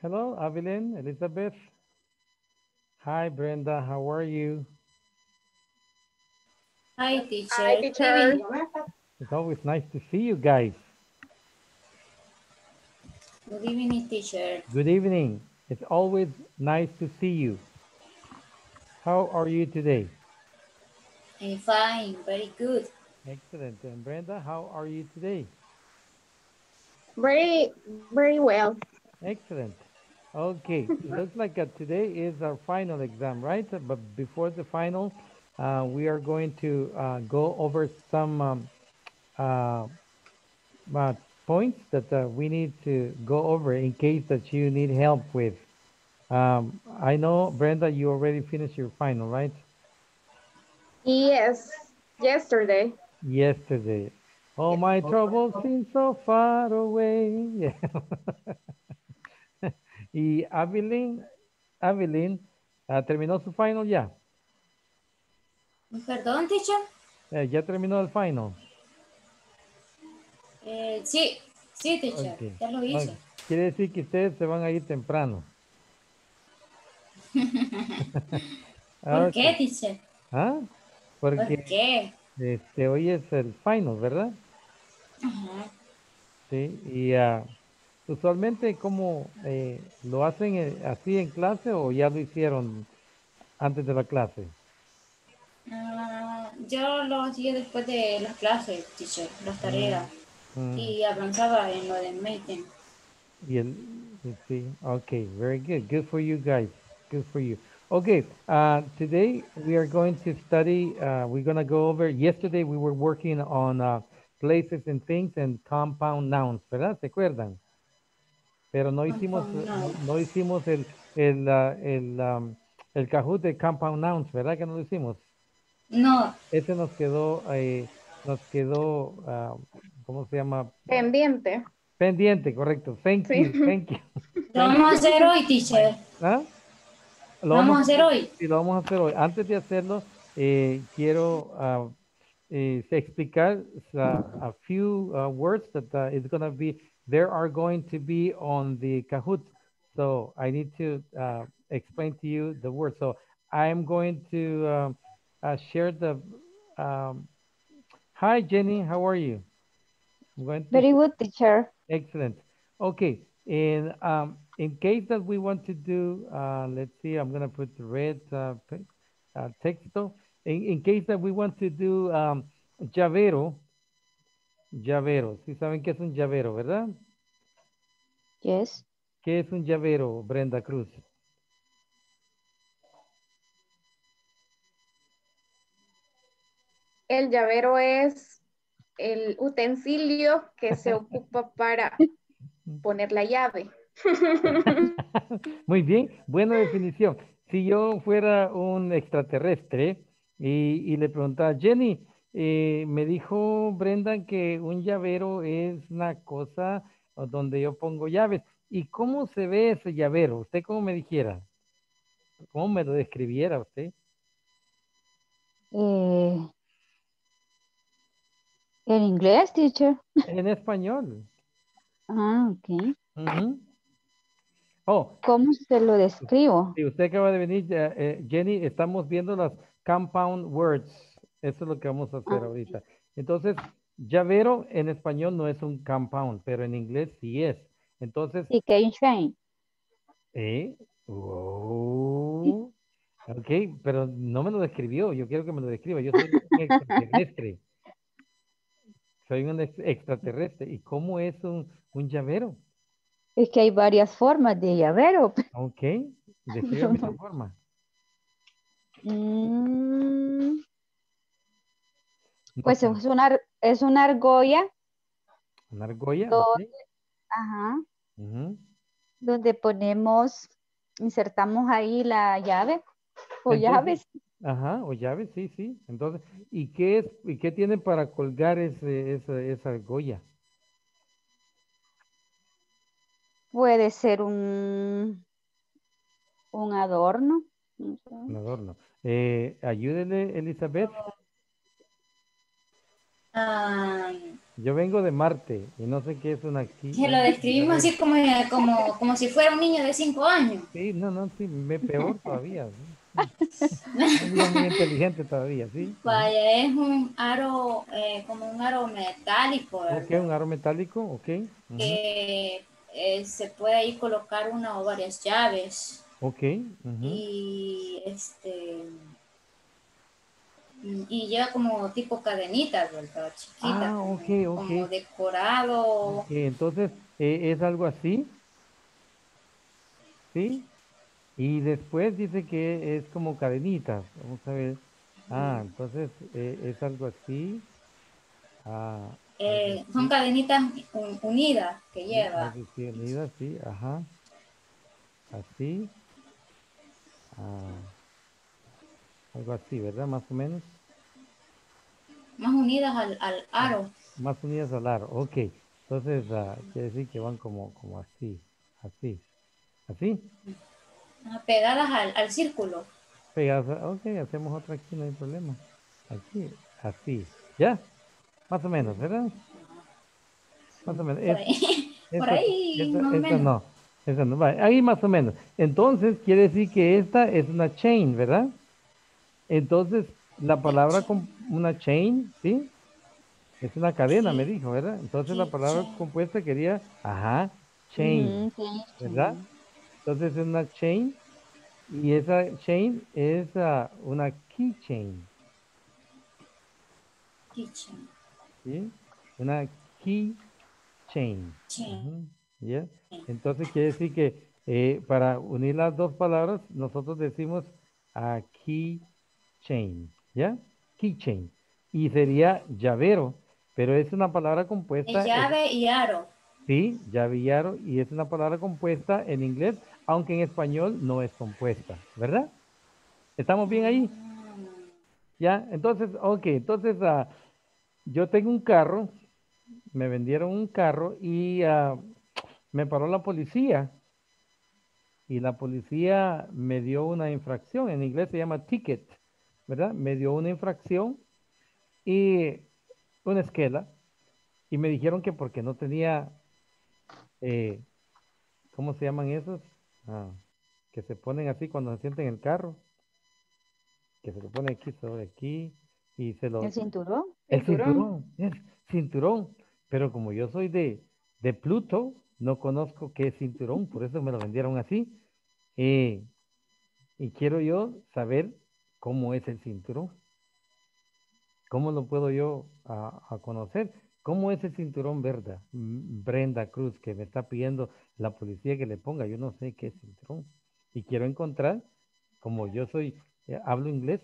Hello, Avilene, Elizabeth. Hi, Brenda. How are you? Hi, teacher. Hi, teacher. It's always nice to see you guys. Good evening, teacher. Good evening. It's always nice to see you. How are you today? I'm fine. Very good. Excellent. And Brenda, how are you today? Very, very well. Excellent. Okay. Looks like today is our final exam, right? But before the final, we are going to go over some points that we need to go over in case that you need help with. I know, Brenda, you already finished your final, right? Yes. Yesterday. Yesterday. All my troubles seem so far away. Yeah. Y Avilene, ¿terminó su final ya? Perdón, teacher. ¿Ya terminó el final? Sí, teacher. Okay. Ya lo hice. Okay. Quiere decir que ustedes se van a ir temprano. ¿Por qué, teacher? ¿Ah? ¿Por qué? Hoy es el final, ¿verdad? Ajá. Sí, y usualmente, ¿cómo lo hacen así en clase o ya lo hicieron antes de la clase? Yo lo hacía después de las clases, teacher, las tareas, y avanzaba en lo de mating. Y sí, okay, very good, good for you guys, good for you. Okay, today we are going to study, we're going to go over, yesterday we were working on places and things and compound nouns, ¿verdad? ¿Se acuerdan? Pero no hicimos, el Kahoot de compound nouns, ¿verdad que no lo hicimos? No. Ese nos quedó ¿cómo se llama? Pendiente. Pendiente, correcto. Thank you, thank you. Lo vamos a hacer hoy, teacher. ¿Ah? ¿Lo vamos a hacer hoy? Sí, lo vamos a hacer hoy. Antes de hacerlo, quiero explicar a few words that is going to be, there are going to be on the Kahoot. So I need to explain to you the words. So I'm going to share the, hi Jenny, how are you? Very good, teacher. Excellent. Okay. And in case that we want to do, let's see, I'm going to put the red texto. In case that we want to do llavero. ¿Sí saben qué es un llavero, verdad? Yes. ¿Qué es un llavero, Brenda Cruz? El llavero es el utensilio que se ocupa para poner la llave. Muy bien, buena definición. Si yo fuera un extraterrestre y le preguntaba, Jenny, me dijo Brenda que un llavero es una cosa donde yo pongo llaves. ¿Y cómo se ve ese llavero? ¿Usted cómo me dijera? ¿Cómo me lo describiera usted? En inglés, teacher. En español. Ah, ok. Uh-huh. Oh. ¿Cómo se lo describo? Si usted acaba de venir, Jenny, estamos viendo las compound words. Eso es lo que vamos a hacer ahorita. Entonces, llavero en español no es un compound, pero en inglés sí es. Entonces... ¿Y qué dice? Oh. Ok, pero no me lo describió. Yo quiero que me lo describa. Yo soy un extraterrestre. Soy un extraterrestre. ¿Y cómo es un llavero? Es que hay varias formas de llavero. Ok, describe esa forma. Pues es una argolla. ¿Una argolla? Donde, okay. Ajá. Uh-huh. Donde ponemos, insertamos ahí la llave. O entonces, llaves. Ajá, o llaves, sí. Entonces, ¿y qué tiene para colgar esa argolla? Puede ser un adorno. Un adorno. Ayúdele, Elizabeth. Yo vengo de Marte y no sé qué es una axila. Que lo describimos así como si fuera un niño de 5 años. Sí, no, sí, me peor todavía. ¿Sí? Es muy inteligente todavía, ¿sí? Vaya, es un aro, como un aro metálico. ¿Qué es un aro metálico? Ok. Que se puede ahí colocar una o varias llaves. Ok. Y y lleva como tipo cadenitas, ¿verdad? Chiquitas, okay. Como decorado. Ok, entonces es algo así. ¿Sí? Y después dice que es como cadenitas. Vamos a ver. Ah, entonces es algo así. Ah, son cadenitas unidas que lleva. Sí, unidas, sí, ajá. Así. Ah. Algo así, ¿verdad? Más o menos. Más unidas al aro. Más unidas al aro, ok. Entonces, quiere decir que van como así, así, así. Pegadas al círculo. Pegadas, ok, hacemos otra aquí, no hay problema. Aquí, así, ¿ya? Más o menos, ¿verdad? Más o menos. Por ahí, más o menos. Vale, ahí más o menos. Entonces, quiere decir que esta es una chain, ¿verdad? Entonces, la palabra con una chain, ¿sí? Es una cadena, me dijo, ¿verdad? Entonces, la palabra compuesta quería, chain, ¿verdad? Entonces, es una chain y esa chain es una keychain. Keychain. ¿Sí? Una keychain. ¿Ya? Entonces, quiere decir que para unir las dos palabras, nosotros decimos key chain, ¿ya? Keychain. Y sería llavero, pero es una palabra compuesta. Llave y aro. Sí, llave y aro, y es una palabra compuesta en inglés, aunque en español no es compuesta, ¿verdad? ¿Estamos bien ahí? ¿Ya? Entonces, ok, entonces yo tengo un carro, me vendieron un carro y me paró la policía. Y la policía me dio una infracción, en inglés se llama ticket, ¿verdad? Me dio una infracción y una esquela y me dijeron que porque no tenía, ¿cómo se llaman esos? Que se ponen así cuando se sienten en el carro. Que se lo pone aquí sobre aquí y se lo... ¿El cinturón? El cinturón, Pero como yo soy de Pluto, no conozco qué es cinturón, por eso me lo vendieron así. Y quiero yo saber cómo es el cinturón. ¿Cómo lo puedo yo a conocer? ¿Cómo es el cinturón verde? Brenda Cruz, que me está pidiendo la policía que le ponga. Yo no sé qué es cinturón. Y quiero encontrar, como yo soy, hablo inglés.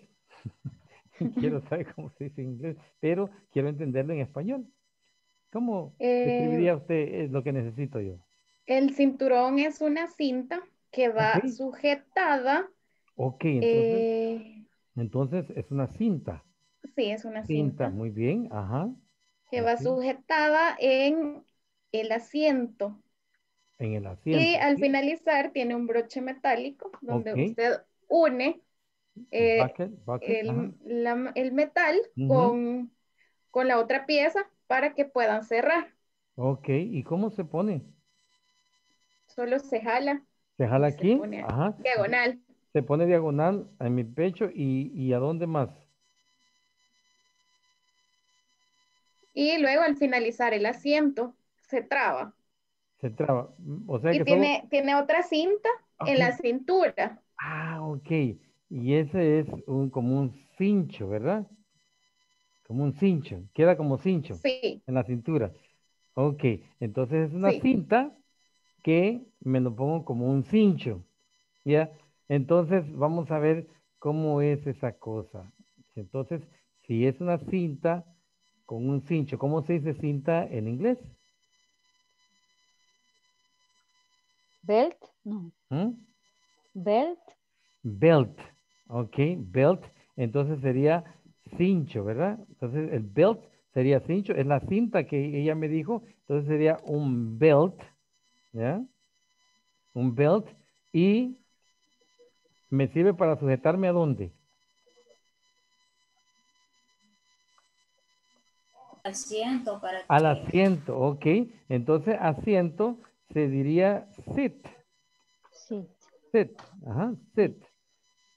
Quiero saber cómo se dice inglés, pero quiero entenderlo en español. ¿Cómo describiría usted lo que necesito yo? El cinturón es una cinta que va sujetada. Ok, entonces es una cinta. Sí, es una cinta. Cinta, muy bien, ajá. Que va sujetada en el asiento. En el asiento. Y al finalizar tiene un broche metálico donde usted une el metal con la otra pieza, para que puedan cerrar. Ok, ¿y cómo se pone? Solo se jala. ¿Se jala aquí? Ajá. Diagonal. Se pone diagonal en mi pecho y ¿a dónde más? Y luego al finalizar el asiento se traba. Se traba. O sea y que tiene, solo... tiene otra cinta en la cintura. Ah, ok. Y ese es como un cincho, ¿verdad? Como un cincho, queda como cincho en la cintura. Ok, entonces es una cinta que me lo pongo como un cincho, ¿ya? Entonces vamos a ver cómo es esa cosa. Entonces, si es una cinta con un cincho, ¿cómo se dice cinta en inglés? Belt, no. Belt. Belt, ok, belt. Entonces sería... cincho, ¿verdad? Entonces el belt sería cincho, es la cinta que ella me dijo, entonces sería un belt, ¿ya? Un belt y me sirve para sujetarme ¿a dónde? Asiento. Para que... Al asiento, ok. Entonces, asiento se diría sit. Sí. Sit, ajá, sit.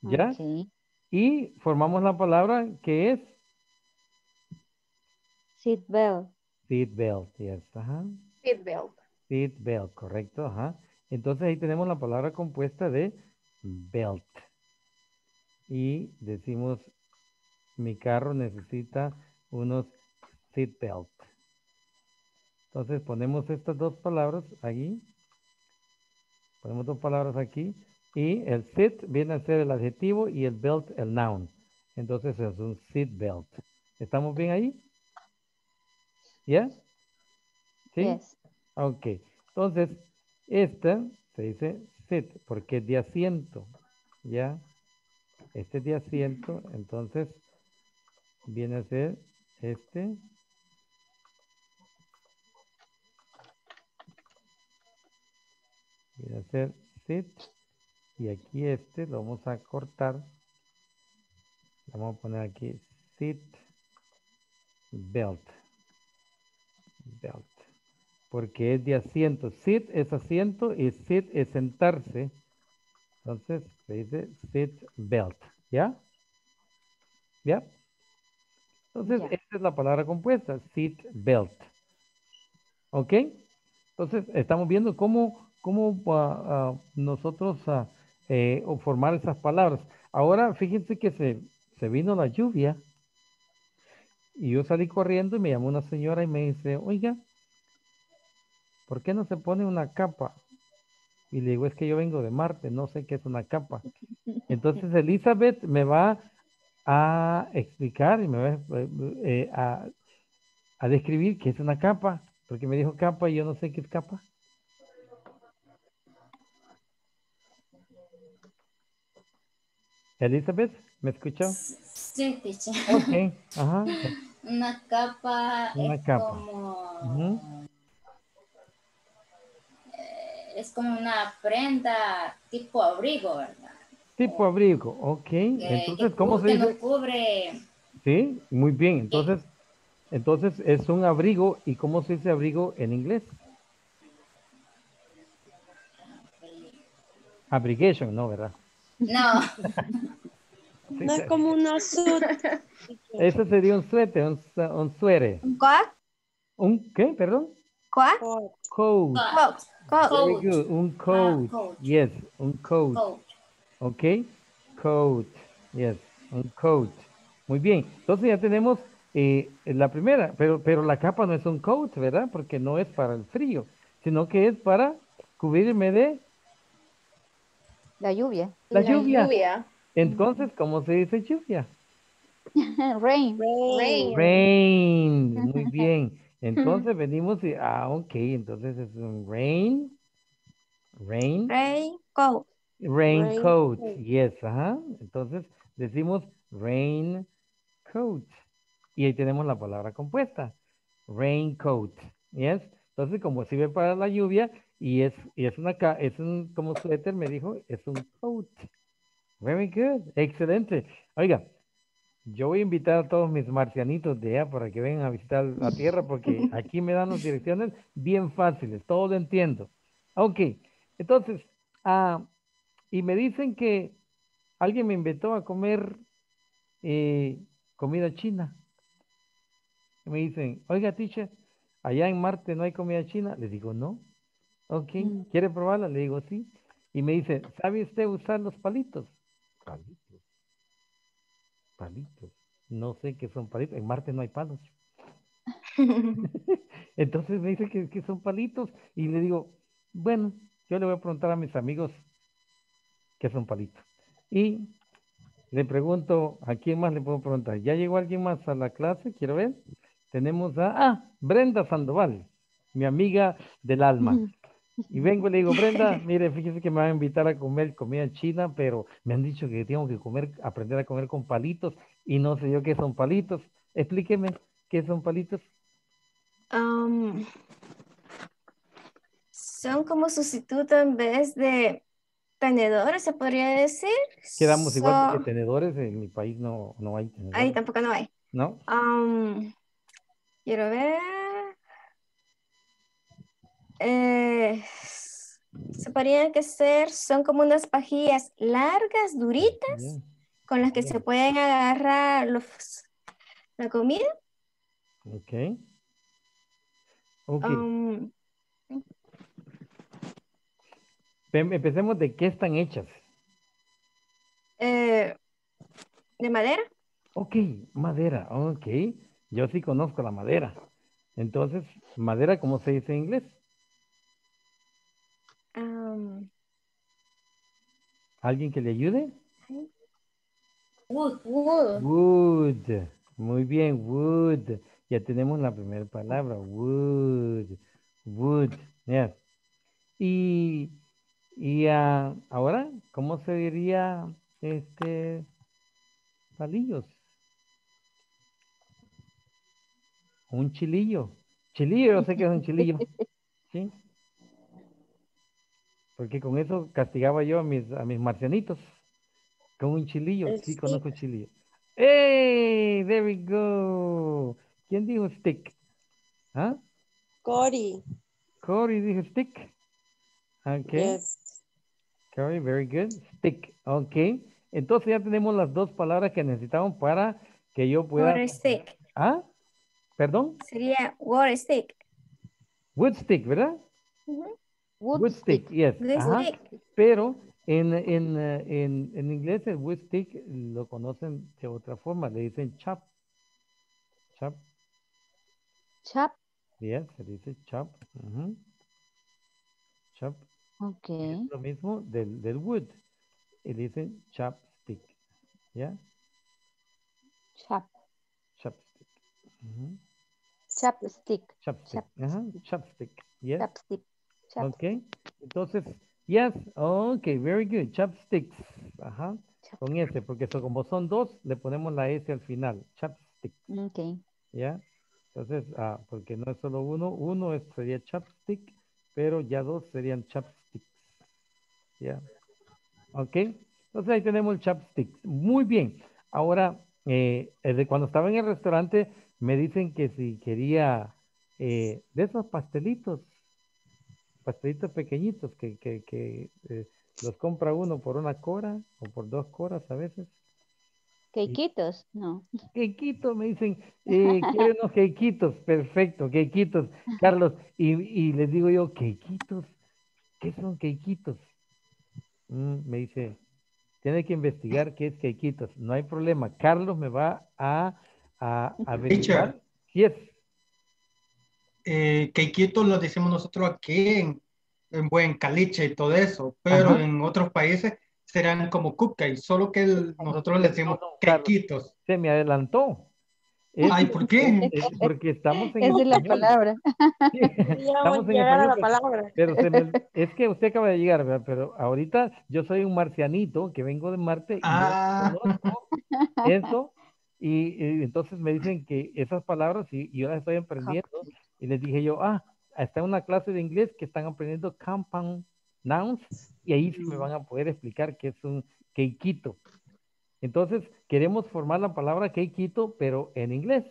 ¿Ya? Okay. Y formamos la palabra que es... Seat belt. Seat belt, yes, ajá. Seat belt. Seat belt, correcto, ajá. Entonces ahí tenemos la palabra compuesta de belt. Y decimos, mi carro necesita unos seat belt. Entonces ponemos estas dos palabras ahí. Ponemos dos palabras aquí. Y el seat viene a ser el adjetivo y el belt el noun. Entonces es un seat belt. ¿Estamos bien ahí? ¿Ya? ¿Sí? Yes. Ok. Entonces, esta se dice sit porque es de asiento. ¿Ya? Este es de asiento. Entonces, viene a ser este. Viene a ser sit. Y aquí este lo vamos a cortar. Vamos a poner aquí sit belt. Belt. Porque es de asiento. Sit es asiento y sit es sentarse. Entonces se dice sit belt. ¿Ya? ¿Ya? Entonces yeah. Esta es la palabra compuesta. Sit belt. ¿Ok? Entonces estamos viendo cómo nosotros formar esas palabras. Ahora fíjense que se vino la lluvia. Y yo salí corriendo y me llamó una señora y me dice, oiga, ¿por qué no se pone una capa? Y le digo, es que yo vengo de Marte, no sé qué es una capa. Entonces Elizabeth me va a explicar y me va a describir qué es una capa. Porque me dijo capa y yo no sé qué es capa. Elizabeth, ¿me escuchó? Sí, teacher. Ok, ajá. Una capa es como... Uh-huh. Es como una prenda tipo abrigo, ¿verdad? Tipo abrigo, ok. Entonces, ¿cómo se dice? Que no cubre... Sí, muy bien. Entonces, entonces es un abrigo. ¿Y cómo se dice abrigo en inglés? Abrigation, ¿no, verdad? No. No es como una suéter. Eso sería un suéter, un suéter. ¿Un coat? ¿Un qué, perdón? ¿Coat? Coat. Coat. Un coat. Coat. Yes, un coat. Coat. Ok. Coat. Yes, un coat. Muy bien. Entonces ya tenemos la primera, pero la capa no es un coat, ¿verdad? Porque no es para el frío, sino que es para cubrirme de... La lluvia. La lluvia. Entonces, ¿cómo se dice lluvia? Rain. Rain. Rain. Muy bien. Entonces venimos y... Ah, ok. Entonces es un rain. Rain. Raincoat. Raincoat. Yes. Ajá. Entonces decimos raincoat. Y ahí tenemos la palabra compuesta. Raincoat. Yes. Entonces, como sirve para la lluvia... Y es como suéter me dijo, es un coat. Very good, excelente. Oiga, yo voy a invitar a todos mis marcianitos de allá para que vengan a visitar la Tierra porque aquí me dan las direcciones bien fáciles, todo lo entiendo. Ok, entonces, y me dicen que alguien me invitó a comer comida china. Y me dicen, oiga, teacher, allá en Marte no hay comida china. Les digo, no. Ok, ¿quiere probarla? Le digo sí. Y me dice, ¿sabe usted usar los palitos? Palitos. Palitos. No sé qué son palitos. En Marte no hay palos. Entonces me dice que son palitos. Y le digo, bueno, yo le voy a preguntar a mis amigos qué son palitos. Y le pregunto, ¿a quién más le puedo preguntar? ¿Ya llegó alguien más a la clase? Quiero ver. Tenemos a Brenda Sandoval, mi amiga del alma. Y vengo y le digo, Brenda, mire, fíjese que me van a invitar a comer comida china, pero me han dicho que tengo que aprender a comer con palitos y no sé yo qué son palitos. Explíqueme, ¿qué son palitos? Son como sustituto en vez de tenedores, se podría decir. Quedamos igual porque tenedores en mi país no hay tenedores. Ahí tampoco no hay. ¿No? Quiero ver. Se parecen que son como unas pajillas largas, duritas, bien, con las que bien se pueden agarrar la comida. Ok. Ok. Empecemos de qué están hechas. De madera. Ok, madera, ok. Yo sí conozco la madera. Entonces, madera, ¿cómo se dice en inglés? ¿Alguien que le ayude? Wood. Wood. Muy bien, wood. Ya tenemos la primera palabra, wood. Wood, yes. Y ahora, ¿cómo se diría palillos? Un chilillo. Chilillo, yo sé que es un chilillo. ¿Sí? Porque con eso castigaba yo a mis marcianitos. Con un chilillo. Sí, conozco chilillo. ¡Hey! There we go. ¿Quién dijo stick? ¿Ah? Cory. Cory dijo stick. Ok. Yes. Cory, very good. Stick. Ok. Entonces ya tenemos las dos palabras que necesitamos para que yo pueda... Water stick. ¿Ah? ¿Perdón? Sería water stick. Wood stick, ¿verdad? Uh-huh. Wood stick, yes. Stick. Pero en inglés el wood stick lo conocen de otra forma. Le dicen chop. Chop. Chop. Yes, se dice chop. Uh-huh. Chop. Ok. Es lo mismo del wood. Y dicen chopstick. ¿Ya? Chop. Chopstick. Uh-huh. Chopstick. Chopstick. Ajá. Chopstick. Yes. Chopstick. Chopstick. Okay. Entonces, yes. Okay, very good. Chopsticks. Ajá. Chopstick. Con S, porque como son dos, le ponemos la S al final. Chopstick. Okay. ¿Ya? Entonces, porque no es solo uno. Uno sería chopstick, pero ya dos serían chopsticks. ¿Ya? Ok, entonces ahí tenemos el chopstick. Muy bien. Ahora, cuando estaba en el restaurante, me dicen que si quería de esos pastelitos pequeñitos que los compra uno por una cora o por dos coras a veces. Quequitos, no. Quequitos, me dicen, quiero unos quequitos, perfecto, quequitos, Carlos. Y les digo yo, quequitos, ¿qué son quequitos? Me dice, tiene que investigar qué es quequitos. No hay problema. Carlos me va a averiguar. Yes. Quequitos lo decimos nosotros aquí en Buencaliche y todo eso, pero ajá, en otros países serán como cupcakes, solo que nosotros le decimos quequitos. Carlos, se me adelantó. Ay, ¿por qué? Porque estamos en esa es la palabra. Sí, estamos en llegar español, a la palabra. Pero es que usted acaba de llegar, ¿verdad? Pero ahorita yo soy un marcianito que vengo de Marte y no eso. Y entonces me dicen que esas palabras y yo las estoy aprendiendo. Y les dije yo, está en una clase de inglés que están aprendiendo compound nouns y ahí sí me van a poder explicar qué es un quequito. Entonces, queremos formar la palabra quequito, pero en inglés.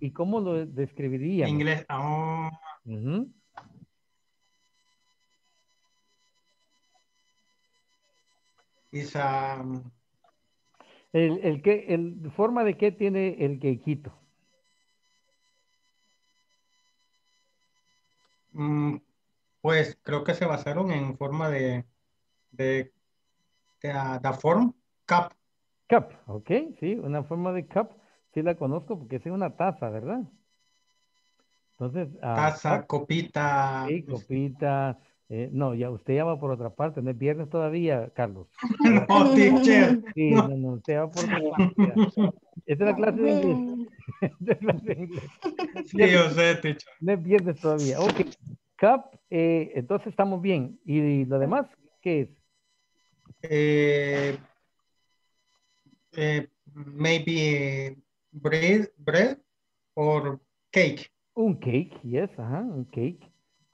¿Y cómo lo describiríamos? En inglés. Oh. Uh-huh. ¿Forma de qué tiene el quequito? Pues creo que se basaron en forma de form cup. Cup, ok, sí, una forma de cup, sí la conozco porque es una taza, ¿verdad? Entonces, taza, cup, copita. Sí, copita. No, ya usted ya va por otra parte, no es viernes todavía, Carlos. No, teacher. Sí, no, usted va por otra parte. Esta es la clase de inglés. Sí, yo sé, teacher. No es viernes todavía, ok. Cup, entonces estamos bien. ¿Y lo demás qué es? Maybe bread or cake. Un cake, yes, ajá, un cake.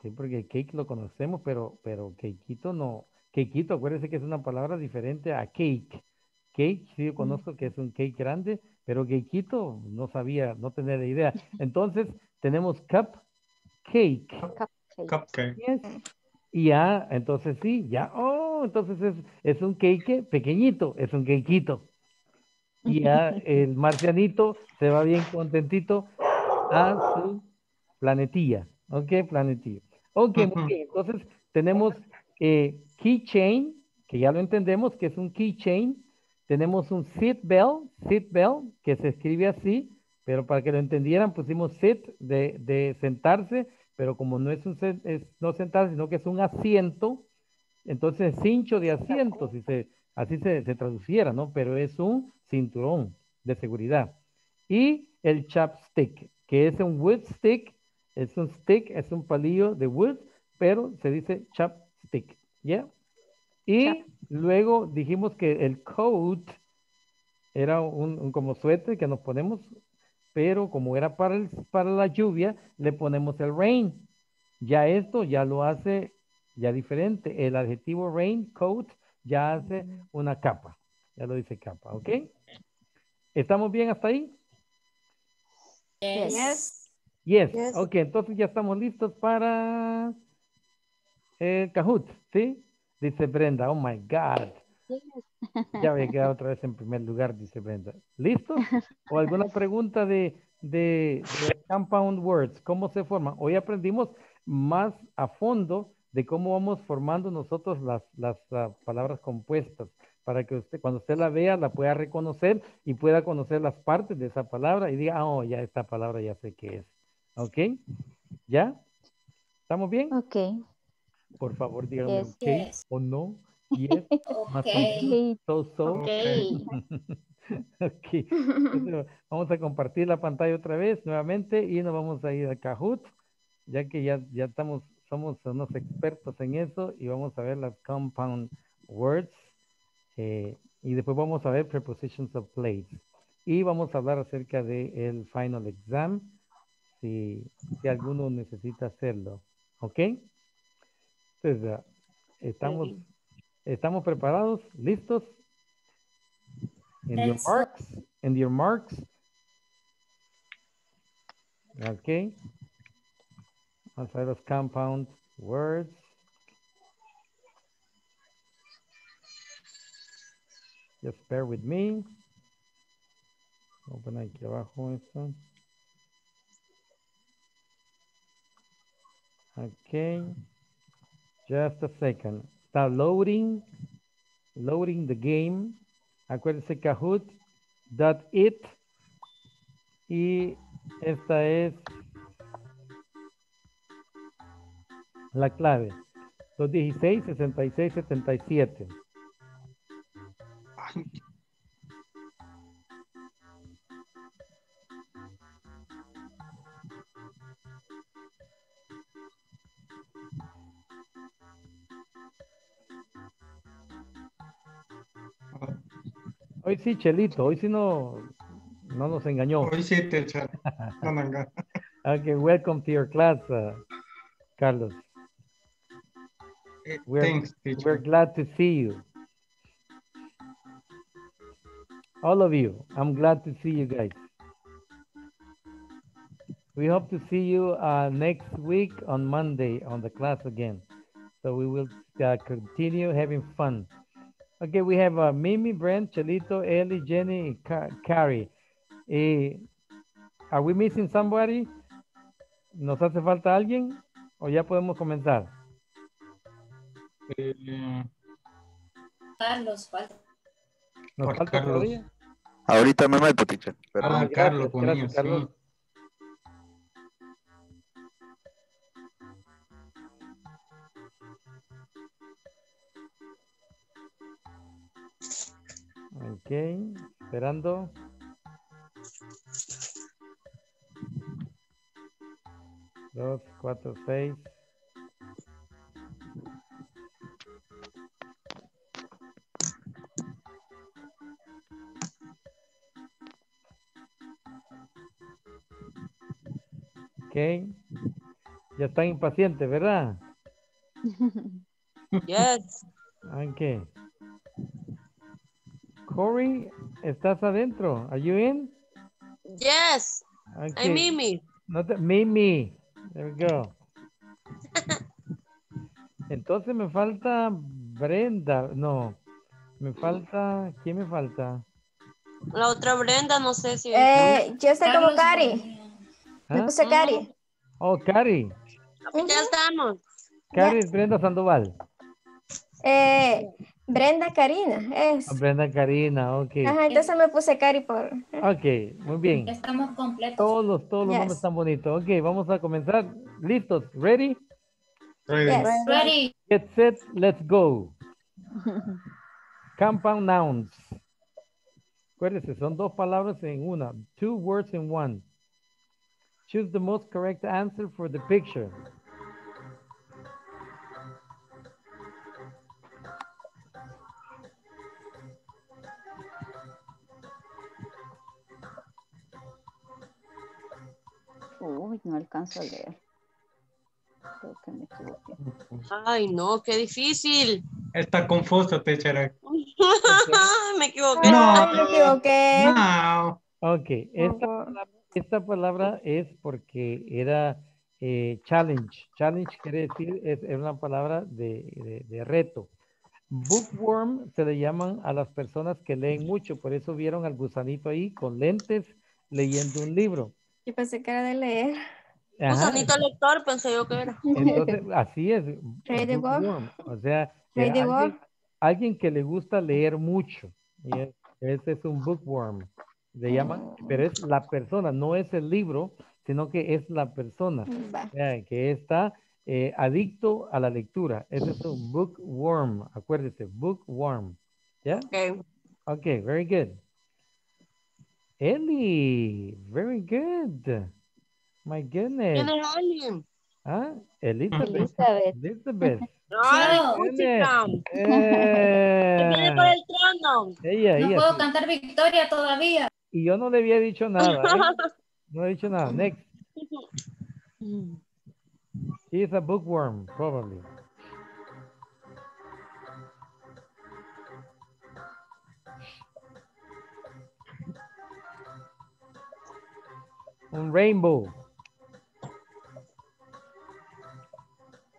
Sí, porque cake lo conocemos, pero quequito no. Quequito, acuérdense que es una palabra diferente a cake. Cake, sí, yo conozco que es un cake grande, pero Geiquito no sabía, no tenía idea. Entonces tenemos cupcake. Cupcake. Yes. Y ya, entonces sí, ya, oh, entonces es un cake pequeñito, es un quequito. Y ya el marcianito se va bien contentito a su planetilla. Ok, planetilla. Ok, muy bien. Entonces tenemos keychain, que ya lo entendemos, que es un keychain. Tenemos un seat belt, que se escribe así, pero para que lo entendieran pusimos sit de sentarse, pero como no es un no sentarse, sino que es un asiento, entonces cincho de asiento, si se, así se traduciera, ¿no? Pero es un cinturón de seguridad. Y el chapstick, que es un wood stick, es un stick, es un palillo de wood, pero se dice chapstick, ¿ya? Y chap. Luego dijimos que el coat era un como suéter que nos ponemos, pero como era para la lluvia, le ponemos el rain. Ya esto ya lo hace ya diferente. El adjetivo rain, coat, ya hace una capa. Ya lo dice capa, ¿ok? ¿Estamos bien hasta ahí? Yes. Yes. Yes. Ok, entonces ya estamos listos para el Kahoot, ¿sí? Dice Brenda, oh my God. Ya había quedado otra vez en primer lugar, dice Brenda. ¿Listo? ¿O alguna pregunta de compound words? ¿Cómo se forman? Hoy aprendimos más a fondo de cómo vamos formando nosotros las palabras compuestas, para que usted, cuando usted la vea, la pueda reconocer y pueda conocer las partes de esa palabra y diga, oh, ya esta palabra ya sé qué es. ¿Ok? ¿Ya? ¿Estamos bien? Ok. Por favor, díganme yes, ok yes. O no. Yes. Okay. So. Okay. Okay. Entonces, vamos a compartir la pantalla otra vez, nuevamente, y nos vamos a ir a Kahoot, ya que ya estamos, somos unos expertos en eso, y vamos a ver las compound words, y después vamos a ver prepositions of place. Y vamos a hablar acerca del final exam, si alguno necesita hacerlo. ¿Ok? Entonces, ¿Estamos preparados? ¿Listos? In your marks. Ok. Vamos a ver los compound words. Just bear with me. Voy a poner aquí abajo esto. Ok. Just a second. Está loading the game. Acuérdense Kahoot.it. Y esta es la clave. 216, 66, 77. Hoy sí, Chelito, hoy sí no nos engañó. Hoy sí, teacher. No me engañó. Okay, welcome to your class, Carlos. Thanks, teacher. We're glad to see you. All of you, I'm glad to see you guys. We hope to see you next week on Monday on the class again. So we will continue having fun. Okay, we have Mimi, Brent, Chelito, Ellie, Jenny, Carrie. Are we missing somebody? ¿Nos hace falta alguien? ¿O ya podemos comenzar? Carlos, falta. ¿Nos falta Carlos todavía? Ahorita me meto, teacher. Carlos, gracias, Carlos. Sí. Ok, esperando. Dos, cuatro, seis. Ok, ya están impacientes, ¿verdad? Yes. Ok. Corey, ¿estás adentro? Are you in? Yes. Okay. I'm Mimi. Not that, Mimi. There we go. Entonces me falta Brenda. No. Me falta. ¿Quién me falta? La otra Brenda, no sé si. Yo estoy Carlos como Cari. ¿Ah? Me puse Cari. Oh, Cari. Ya estamos. Cari es Brenda Sandoval. Brenda Karina es. Brenda Karina, ok. Ajá, entonces me puse Cari por. Ok, muy bien. Estamos completos. Todos los nombres están bonitos. Ok, vamos a comenzar. ¿Listos? ¿Ready? Yes. Ready. Get set, let's go. Compound nouns. Acuérdense, son dos palabras en una. Two words in one. Choose the most correct answer for the picture. Uy, no alcanzo a leer. Creo que me equivoqué. Ay, no, qué difícil. Está confuso, teacher. Me equivoqué. No, me equivoqué. No. Ok, esta palabra es porque era challenge. Challenge quiere decir, es una palabra de reto. Bookworm se le llaman a las personas que leen mucho. Por eso vieron al gusanito ahí con lentes leyendo un libro. Yo pensé que era de leer. Gusanito lector, pensé yo que era. Entonces, así es. O sea, alguien que le gusta leer mucho. Y ese es un bookworm. Le llaman, pero es la persona, no es el libro, sino que es la persona. O sea, que está adicto a la lectura. Ese es un bookworm. Acuérdese, bookworm. ¿Ya? Yeah? Ok, very good. Eli, very good. My goodness. ¿Ah? Elizabeth. No, viene por el trono. No puedo cantar victoria todavía. Y yo no le había dicho nada. No he dicho nada. Next. He is a bookworm, probably. Un rainbow.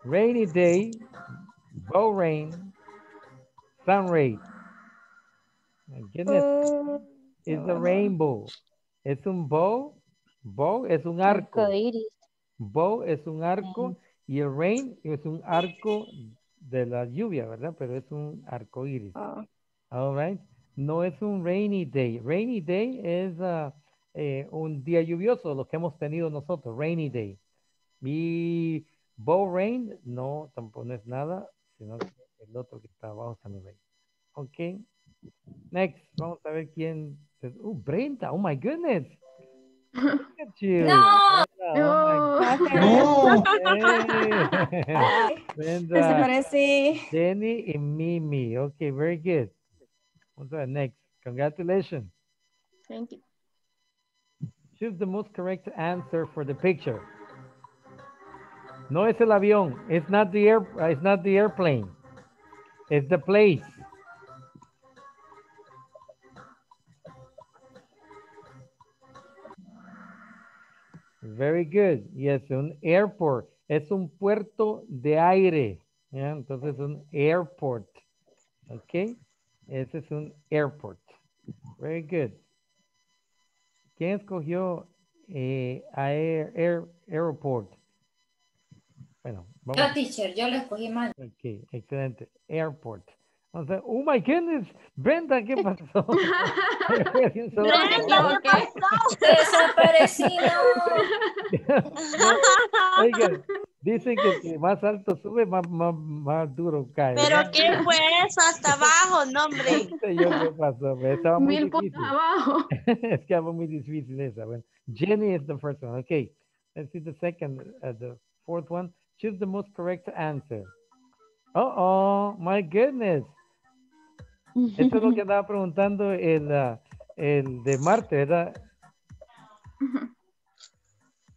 Rainy day, bow rain, sun ray. My goodness. It's a rainbow. Es un bow. Bow es un arco. Bow es un arco y el rain es un arco de la lluvia, ¿verdad? Pero es un arco iris. All right. No es un rainy day. Rainy day es un día lluvioso, lo que hemos tenido nosotros, rainy day. Y bow rain, no, tampoco no es nada, sino que el otro que está abajo también. Ok. Next, vamos a ver quién. Brenda, oh my goodness. Look at you. No. Brenda, no. Brenda, Jenny y Mimi. Ok, very good. Vamos a ver, next. Congratulations. Thank you. Choose the most correct answer for the picture. No es el avión. It's not the air. It's not the airplane. It's the place. Very good. Yes, un airport. Es un puerto de aire. Yeah, entonces un airport. Okay. Ese es un airport. Very good. ¿Quién escogió airport? Bueno, vamos. Yo, teacher, yo lo escogí mal. Ok, excelente. Airport. O sea, oh my goodness, Brenda, ¿qué pasó? Brenda, ¿qué pasó? Desaparecido. Oigan, dicen que más alto sube, más duro cae. ¿Pero qué fue eso? Hasta abajo, no, hombre. No sé yo qué pasó. Estaba muy difícil. 1000 puntos abajo. Es que estaba muy difícil esa. Bueno, Jenny is the first one. Okay, let's see the second, the fourth one. Choose the most correct answer. Oh, my goodness. Esto es lo que andaba preguntando el de Marte, ¿verdad?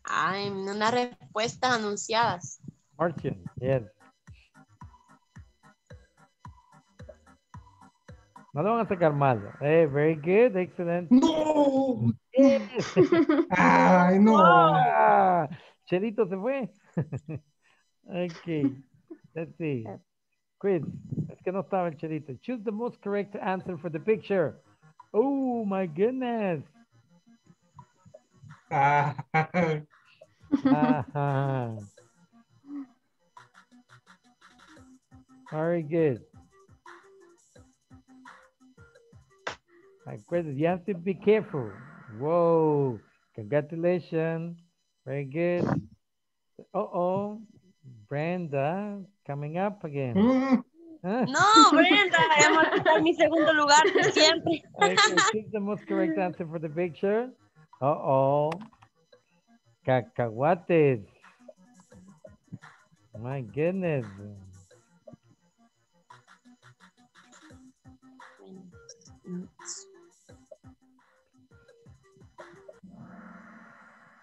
Ay, unas respuestas anunciadas. Martian, yes. No lo van a sacar mal. Hey, very good, excelente. No. Ay, no. Ah, Chelito se fue. Okay. Let's see. Quiz. Es que no estaba el Chelito. Choose the most correct answer for the picture. Oh, my goodness. Uh-huh. Very good. You have to be careful. Whoa. Congratulations. Very good. Uh-oh. Brenda coming up again. No, Brenda, vamos a quitar mi segundo lugar por siempre. Pick the most correct answer for the picture. Uh-oh. Cacahuates. My goodness.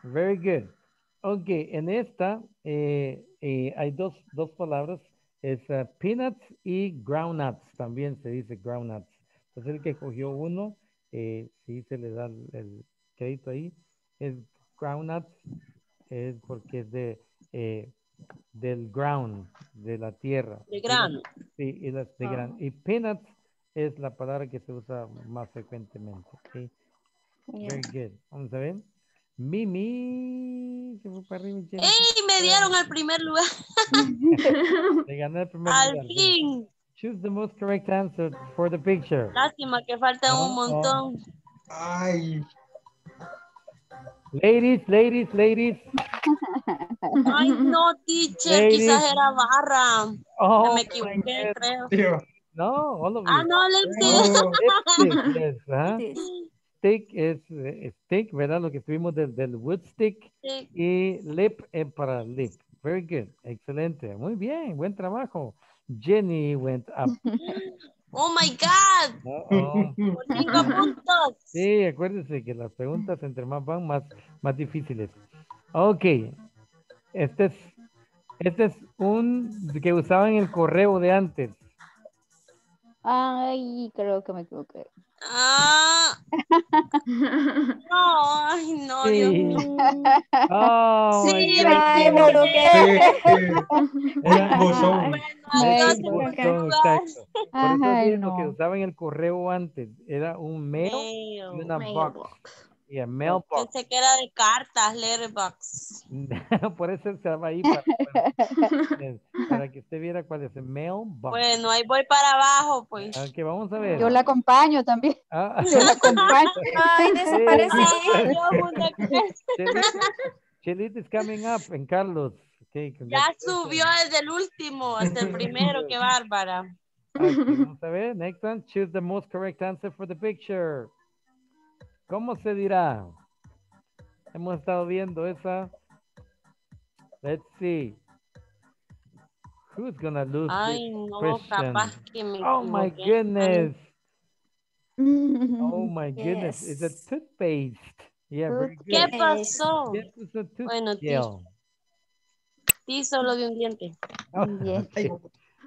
Very good. Ok, en esta hay dos palabras. Es peanuts y groundnuts. También se dice groundnuts. Entonces el que cogió uno, si se le da el crédito ahí, es groundnuts, es porque es de, del ground, de la tierra. De grano. Sí, y las de grano. Y peanuts es la palabra que se usa más frecuentemente. Okay. Yeah. Very good. Vamos a ver. Mimi, se fue para arriba. ¡Ey! Me dieron al primer lugar. Le gané el primer lugar. Al fin. Choose the most correct answer for the picture. Lástima que falta un montón. Ay. Ladies. Ay, no, teacher. Ladies. Quizás era barra. Me equivoqué, creo. Tío. No, all of you. Ah, no, lipstick. Yes, huh? Stick es stick, ¿verdad? Lo que tuvimos del wood stick. Sí. Y lip para lip. Very good. Excelente. Muy bien. Buen trabajo. Jenny went up. Oh my God. Por 5 puntos. Sí, acuérdense que las preguntas entre más van, más difíciles. Ok. Este es un que usaban el correo de antes. Ay, creo que me equivoqué. Ah. No, ay, no, sí. Dios mío. Oh, sí, me equivoqué. Era buzón. Lo que usaban en el correo antes era un mail y una box. Y el mailbox. Pensé que era de cartas, letterbox. Por eso estaba ahí. Para que usted viera cuál es el mailbox. Bueno, ahí voy para abajo, pues. Ok, vamos a ver. Yo la acompaño también. Ah. Yo la acompaño. Ay, desaparecí. Chelito is coming up en Carlos. Okay, ya subió desde el último hasta el primero. Qué bárbara. Okay, vamos a ver. Next one. Choose the most correct answer for the picture. ¿Cómo se dirá? Hemos estado viendo esa. Let's see. Who's gonna lose? Ay, no, question? Capaz que me oh, my goodness. Oh, my goodness. Yes. It's a toothpaste. Yeah, very good. ¿Qué pasó? Yes, it's a toothpaste. Bueno, tí solo de un diente. Oh, yes. Okay.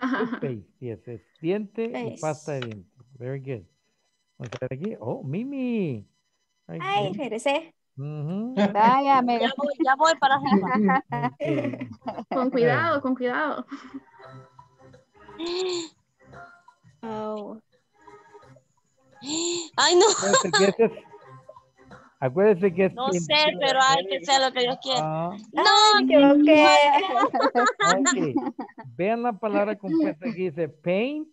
Toothpaste, yes. Es diente y pasta de diente. Very good. Vamos a ver aquí. Oh, Mimi. Ay, regresé. Vaya, ya voy para arriba. Okay. Con cuidado. Oh. Ay, no. Acuérdense que es... No sé, pero hay que sea lo que Dios quiere. No, que lo que... Vean la palabra completa que dice paint,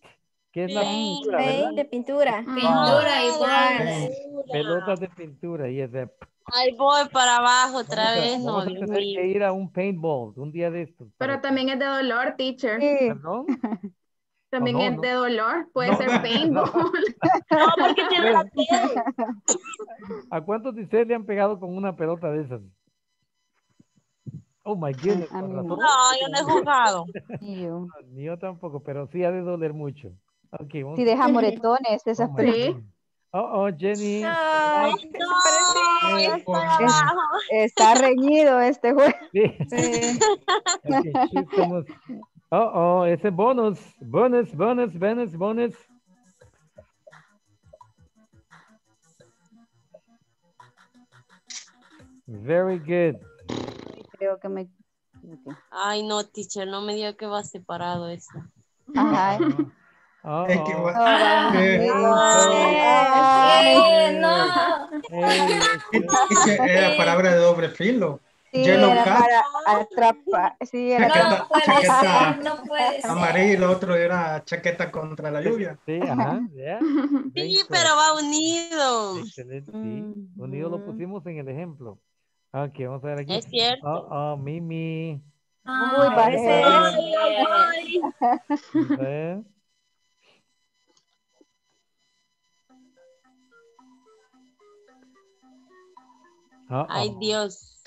que es la pintura, ¿verdad? De pintura. Pintura igual. Pelotas de pintura. Y es de... Ay, voy para abajo otra vez. No, Dios mío. Hay que ir a un paintball un día de estos. Pero también es de dolor, teacher. Sí. ¿Perdón? También es de dolor. Puede ser paintball. No, porque tiene la piel. ¿A cuántos de ustedes le han pegado con una pelota de esas? Oh my goodness. No, yo no he jugado. Ni yo tampoco, pero sí ha de doler mucho. Okay, si deja moretones, esas pelotas. Oh, Jenny. Ay, no, está reñido este juego. Sí. Sí. Okay, estamos... ese bonus. Very good. Creo que me... Okay. Ay, no, teacher, no me diga que va separado eso. Ajá. Oh. Hey, que va. No. Era palabra de doble filo. Sí, era para atrapar. Sí, era. No puede ser, no puede ser. Amarillo, el otro era chaqueta contra la lluvia. Sí, ajá. Yeah. Sí, pero va unido. Excelente. Sí. Unido lo pusimos en el ejemplo. Ok, vamos a ver aquí. Es cierto. Oh, Mimi. Muy parecido. Ay, Dios.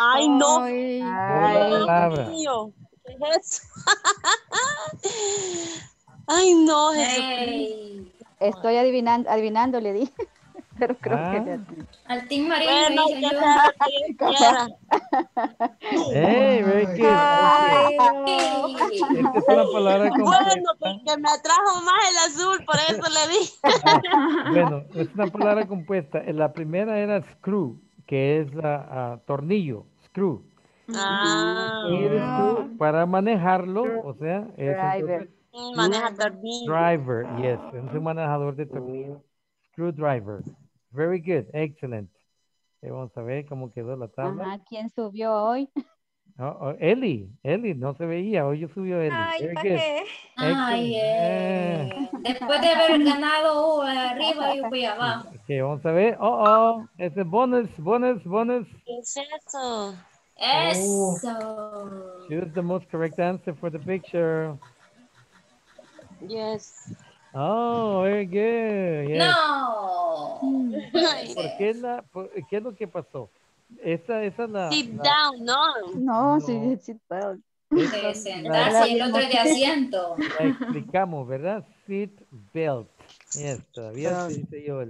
Ay, no. Ay, Dios mío. ¿Qué es eso? Ay, no. Hey. Estoy adivinando, le dije. Pero creo que... Al Team Marín. Bueno, ¡ey, Ricky! Esta es la palabra completa. Bueno, porque me atrajo más el azul, por eso le dije. Bueno, es una palabra compuesta. La primera era screw, que es tornillo, screw. Ah. Y el screw, para manejarlo, o sea... Es driver. Entonces, maneja tornillo. Driver, yes. Es un manejador de tornillo. Screwdriver. Very good. Excellent. Vamos a ver cómo quedó la tabla. Ajá, ¿quién subió hoy? Oh, Eli. Eli, no se veía. Hoy yo subió Eli. Ay, ¿para qué? Ay, después de haber ganado arriba, yo fui abajo. Ok, vamos a ver. Ese bonus. ¿Qué es eso? Eso. Choose the most correct answer for the picture. Yes. Oh, very good. Yes. No. ¿Qué es lo que pasó? Esa es la... Sit down, no. Sí, sit down. Sentarse, el otro de asiento. La explicamos, ¿verdad? Seat belt. Yes, todavía hice yo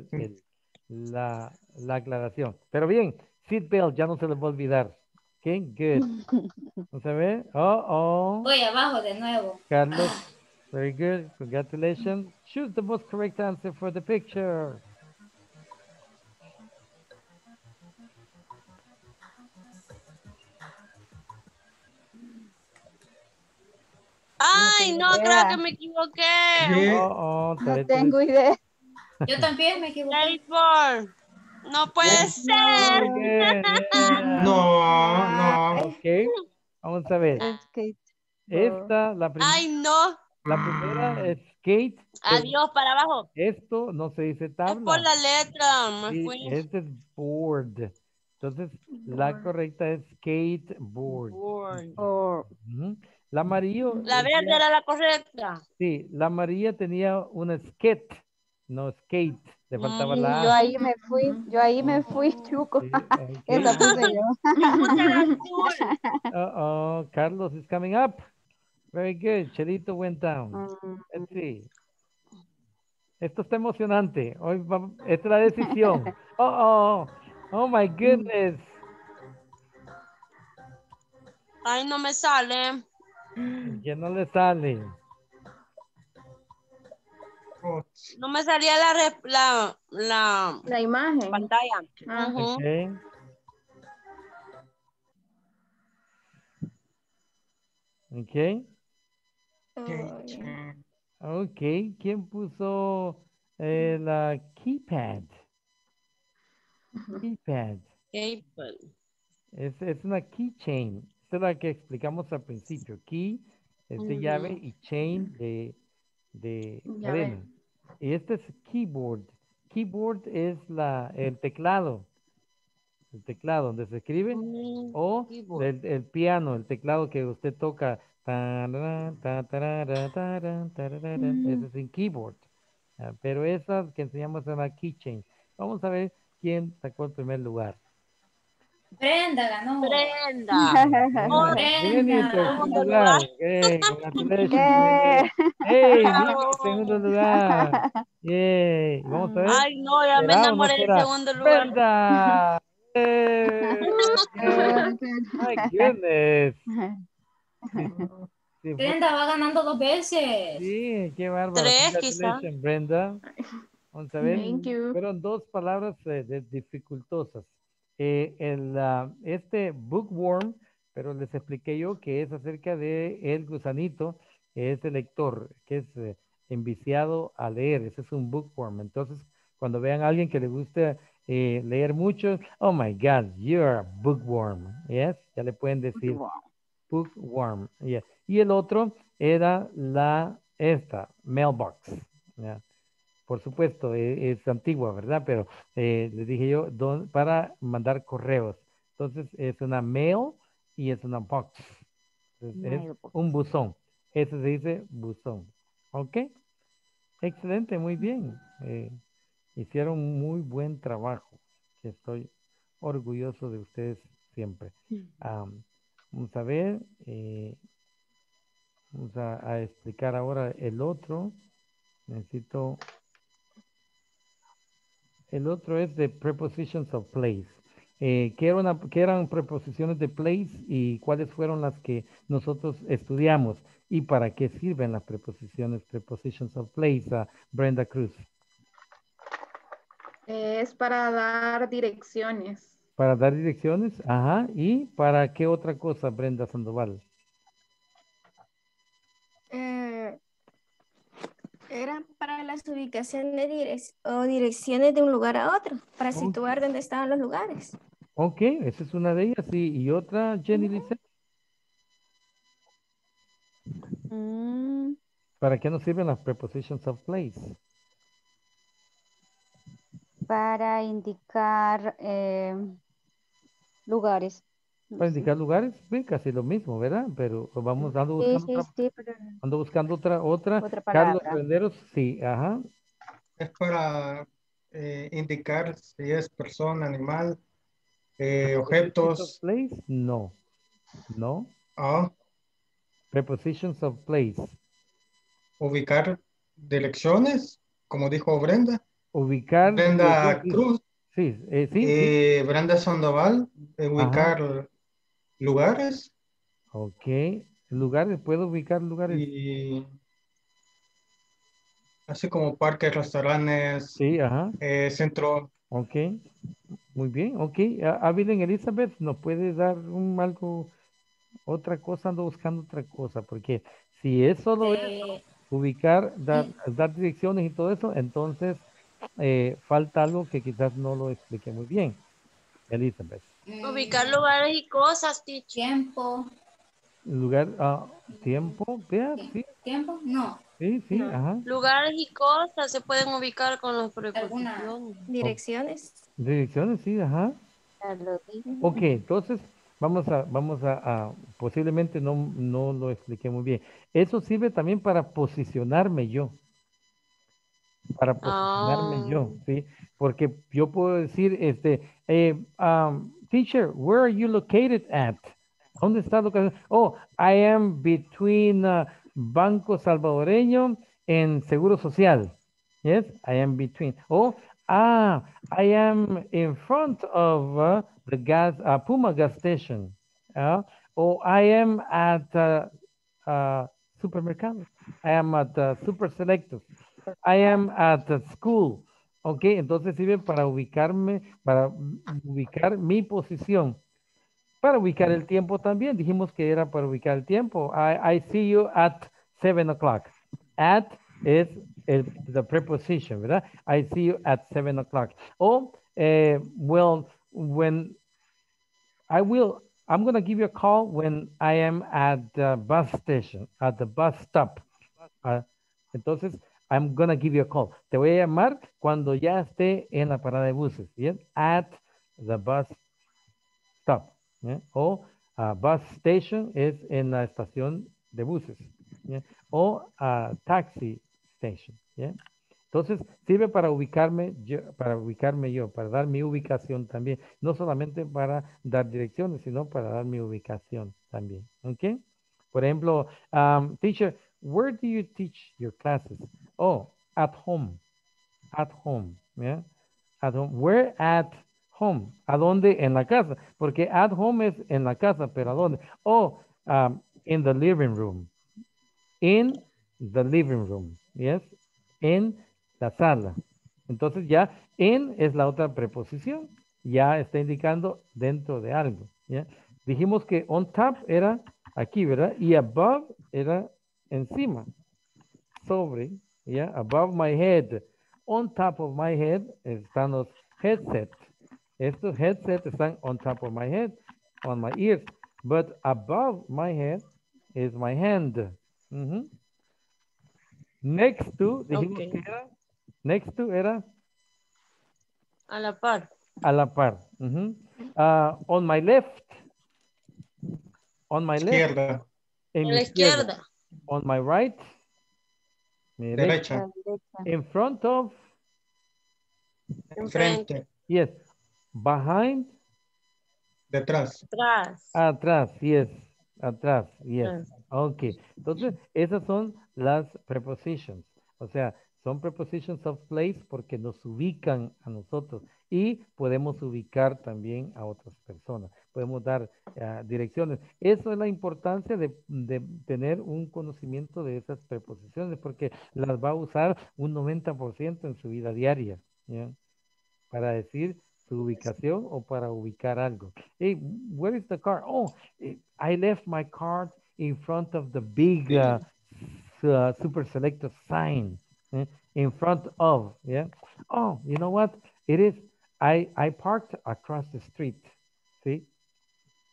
la aclaración. Pero bien, seat belt ya no se les va a olvidar. Okay, good. ¿No se ve? Voy abajo de nuevo. Carlos. Very good. Congratulations. Choose the most correct answer for the picture. Ay, no, creo que me equivoqué. No tengo idea. Yo también me equivoqué. No puede ser. No. Ok. Vamos a ver. Esta, la primera. Ay, no. La primera es skate. Adiós, para abajo. Esto no se dice tabla. Es por la letra. Sí, este es board. Entonces, la correcta es skateboard. La amarilla. La verde era la correcta. Sí, la amarilla tenía una skate. No skate. Le faltaba la... Yo ahí me fui, chuco. Sí, okay. Esa puse yo. Carlos is coming up. Very good. Chelito went down. Let's see. Esto está emocionante. Hoy vamos, esta es la decisión. Oh my goodness. Ay, no me sale. Ya no le sale. No me salía la imagen. Pantalla. Okay. Okay. ¿Quién puso la keypad? Keypad. Es una keychain. Esta es la que explicamos al principio. Key es de llave y chain de cadena. Y este es keyboard. Keyboard es el teclado. El teclado donde se escribe o el piano, el teclado que usted toca. Ese es un keyboard. Pero esas que enseñamos en la keychain. Vamos a ver quién sacó el primer lugar. Brenda ganó. Brenda. Hey, congratulations. Hey, segundo lugar. Yay. Vamos a ver. Ay, no, ya me enamoré del segundo lugar. Brenda. Ay, ¿quién es? Brenda va ganando 2 veces. Sí, qué bárbaro. 3 quizás. Brenda. Vamos a ver. Fueron 2 palabras dificultosas. Este bookworm, pero les expliqué yo que es acerca de el gusanito, ese lector que es enviciado a leer. Ese es un bookworm. Entonces, cuando vean a alguien que le gusta leer mucho, oh my God, you're a bookworm. Yes, ya le pueden decir bookworm. Yes. Y el otro era esta mailbox. Yeah. Por supuesto, es antigua, ¿verdad? Pero les dije yo, para mandar correos. Entonces, es una mail y es una box. Entonces, es un buzón. Eso se dice buzón. ¿Ok? Excelente, muy bien. Hicieron un muy buen trabajo. Estoy orgulloso de ustedes siempre. Vamos a ver. Vamos a explicar ahora el otro. Necesito... El otro es de prepositions of place. ¿Qué eran preposiciones de place y cuáles fueron las que nosotros estudiamos? ¿Y para qué sirven las preposiciones, prepositions of place, Brenda Cruz? Es para dar direcciones. ¿Para dar direcciones? Ajá. ¿Y para qué otra cosa, Brenda Sandoval? Eran para las ubicaciones o direcciones de un lugar a otro, para situar dónde estaban los lugares. Ok, esa es una de ellas. ¿Y otra, Jenny Lisette? ¿Para qué nos sirven las prepositions of place? Para indicar lugares. Para indicar lugares, casi lo mismo, ¿verdad? Pero vamos buscando otra Carlos Vendero, sí, ajá. Es para indicar si es persona, animal, objetos. Prepositions of place, no. No. Ah. Prepositions of place. Ubicar direcciones, como dijo Brenda. Ubicar. Brenda Cruz. Sí, sí. Brenda Sandoval, ubicar. Ajá. Lugares. Ok. Lugares, puedo ubicar lugares. Y así como parques, restaurantes. Sí, ajá. Centro. Ok. Muy bien. Ok. Avilene, Elizabeth, ¿nos puede dar algo, otra cosa? Ando buscando otra cosa, porque si es solo eso, ubicar, dar direcciones y todo eso, entonces falta algo que quizás no lo explique muy bien. Elizabeth. Ubicar lugares y cosas, tiempo. Lugar, tiempo, vea, sí. Tiempo, no. Sí, sí, no. Ajá. Lugares y cosas se pueden ubicar con los preposiciones. Direcciones. Direcciones, sí, ajá. Ok, entonces vamos a posiblemente no lo expliqué muy bien. Eso sirve también para posicionarme yo. Para posicionarme yo, ¿sí? Porque yo puedo decir, teacher, where are you located at? ¿Dónde está localizado? Oh, I am between Banco Salvadoreño and Seguro Social. Yes, I am between. Oh, I am in front of the Puma gas station. Oh, I am at supermercado. I am at Super Selectos. I am at the school. Ok, entonces sirve para ubicarme, para ubicar mi posición. Para ubicar el tiempo también. Dijimos que era para ubicar el tiempo. I see you at 7 o'clock. At es the preposition, ¿verdad? I see you at 7 o'clock. O, well, when I'm going to give you a call when I am at the bus station, at the bus stop. Entonces, I'm gonna give you a call. Te voy a llamar cuando ya esté en la parada de buses. ¿Bien? At the bus stop. ¿Bien? O bus station es en la estación de buses. ¿Bien? O taxi station. ¿Bien? Entonces sirve para ubicarme yo, para dar mi ubicación también. No solamente para dar direcciones, sino para dar mi ubicación también. ¿Ok? Por ejemplo, teacher, where do you teach your classes? Oh, at home. At home. Yeah. At home. Where at home? ¿A dónde? En la casa. Porque at home es en la casa, pero ¿a dónde? Oh, in the living room. In the living room. Yes. En la sala. Entonces ya en es la otra preposición. ya está indicando dentro de algo. ¿Ya? Dijimos que on top era aquí, ¿verdad? Y above era encima, sobre, ¿ya? Above my head, on top of my head están los headsets. Estos headsets están on top of my head, on my ears. But above my head is my hand. Mm-hmm. Next to, dijimos okay. Que era, next to era a la par. A la par. Uh-huh. On my left. On my izquierda. Left. En la izquierda. On my right. Mi derecha. In front of. Enfrente. Yes. Behind. Detrás. Atrás. Atrás, yes. Atrás, yes. Ok. Entonces, esas son las prepositions. O sea, son prepositions of place porque nos ubican a nosotros y podemos ubicar también a otras personas. Podemos dar direcciones. Eso es la importancia de tener un conocimiento de esas preposiciones porque las va a usar un 90% en su vida diaria, ¿ya? Para decir su ubicación o para ubicar algo. Hey, where is the car? Oh, I left my car in front of the big Super Selectos sign. In front of, yeah. Oh, you know what? It is, I parked across the street. ¿Sí?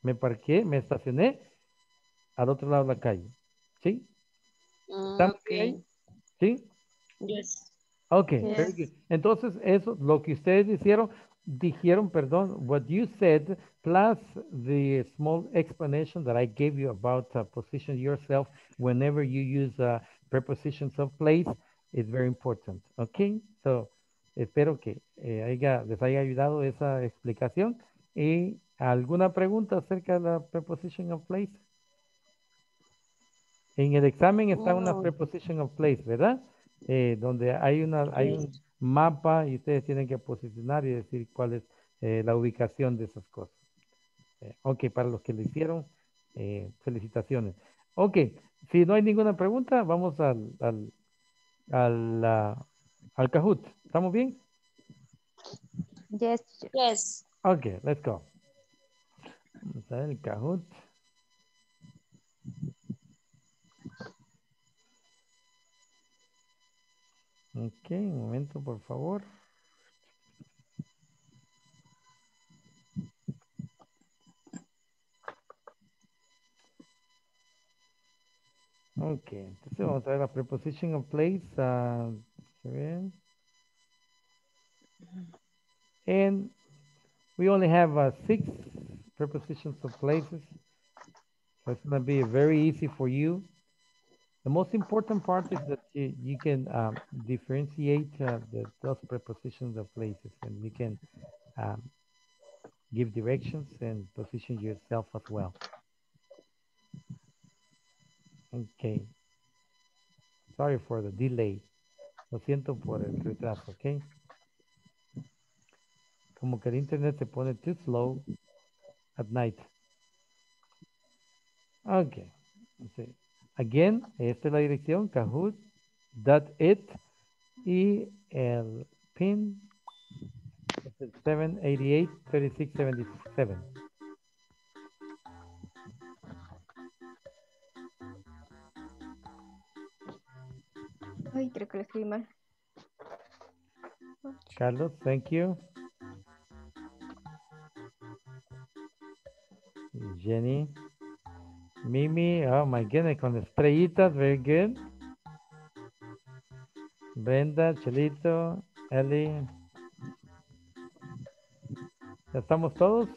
Me parqué, me estacioné al otro lado de la calle. ¿Sí? Okay. ¿Sí? Yes. Ok, yes. Very good. Entonces, eso, lo que ustedes dijeron, perdón, what you said, plus the small explanation that I gave you about position yourself whenever you use prepositions of place, is very important. Ok, so, espero que les haya ayudado esa explicación. ¿Y alguna pregunta acerca de la preposition of place? En el examen está una preposition of place, ¿verdad? Donde hay un mapa y ustedes tienen que posicionar y decir cuál es la ubicación de esas cosas. Ok, para los que lo hicieron, felicitaciones. Ok, si no hay ninguna pregunta, vamos al Kahoot. ¿Estamos bien? Yes, yes. Ok, let's go. Vamos a ver el Kahoot. Ok, un momento, por favor. Ok, entonces vamos a ver la preposition of place. And we only have 6 prepositions of places. So it's going to be very easy for you. The most important part is that you can differentiate those prepositions of places, and you can give directions and position yourself as well. Okay. Sorry for the delay. Lo siento por el retraso, okay? Como que el internet se pone too slow at night. Okay. Okay. Again, esta es la dirección, kahoot.it y el pin 788-3677. Ay, creo que lo escribí mal. Carlos, thank you. Jenny. Mimi, oh my goodness, con estrellitas, very good. Brenda, Chelito, Eli. ¿Ya estamos todos?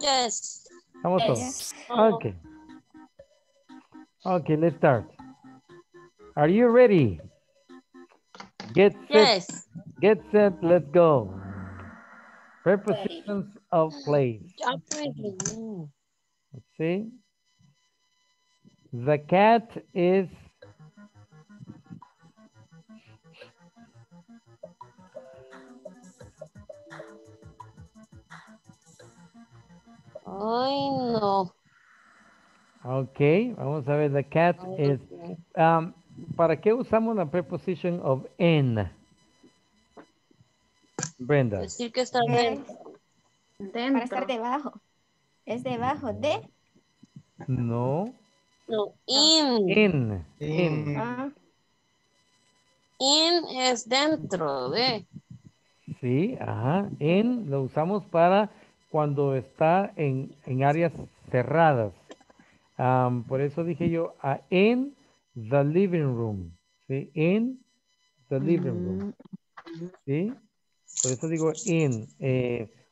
Yes. ¿Estamos todos? Okay. Okay, let's start. Are you ready? Get set. Yes. Get set, let's go. Prepositions of place. Let's see. The cat is Okay, vamos a ver. The cat is ¿para qué usamos la preposition of en? Brenda. Decir que está dentro. Para estar debajo. Es debajo de. No. No. In. In. In. Ah. In es dentro de. Sí, ajá. In lo usamos para cuando está en áreas cerradas. Por eso dije yo in the living room. ¿Sí? In the living room. ¿Sí? Por eso digo in.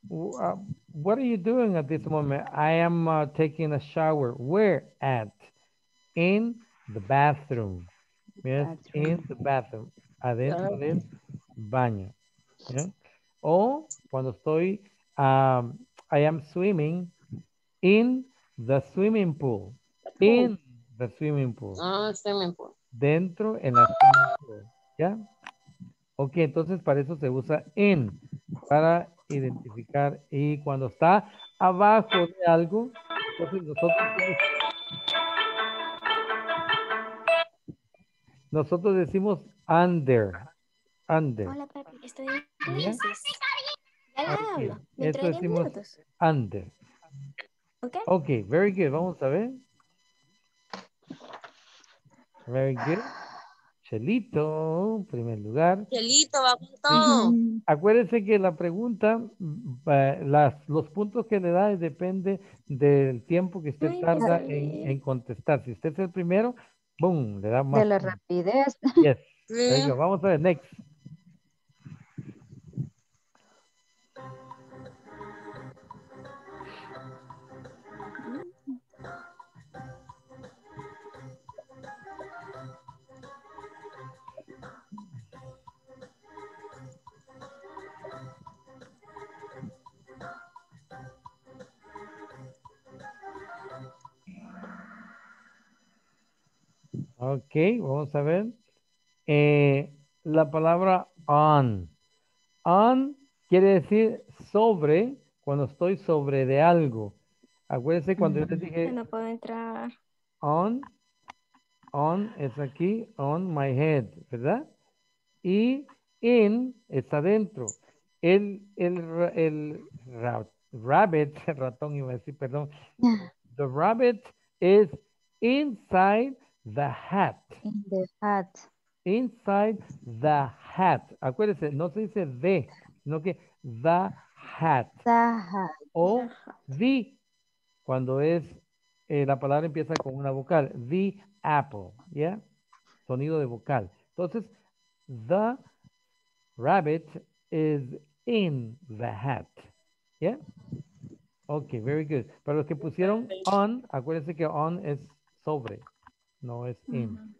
What are you doing at this moment? I am taking a shower. Where at? In the bathroom. Yes, in the bathroom. Adentro del baño. ¿Sí? O cuando estoy, I am swimming in the swimming pool. In the swimming pool. Ah, swimming pool. Dentro en la swimming pool. ¿Ya? Ok, entonces para eso se usa in. Para identificar. Y cuando está abajo de algo, entonces nosotros decimos under. Under. Hola, papi. Estoy bien. Okay. Esto decimos minutos. Under. Okay. Ok, very good. Vamos a ver. Very good. Chelito, en primer lugar. Chelito, va punto. Sí. Acuérdense que la pregunta, los puntos que le da depende del tiempo que usted tarda en contestar. Si usted es el primero, boom, le da más. De la rapidez. Yes. Sí. Vamos a ver, next. Ok, vamos a ver. La palabra on. On quiere decir sobre, cuando estoy sobre de algo. Acuérdense cuando yo les dije... No puedo entrar. On es aquí, on my head, ¿verdad? Y in es adentro. El ratón, The rabbit is inside the hat. In the hat. Inside the hat. Acuérdense, no se dice de, sino que the hat. The hat. O the, cuando es, la palabra empieza con una vocal. The apple, ¿ya? Sonido de vocal. Entonces, the rabbit is in the hat, ¿ya? Ok, very good. Para los que pusieron on, acuérdense que on es sobre. No es in.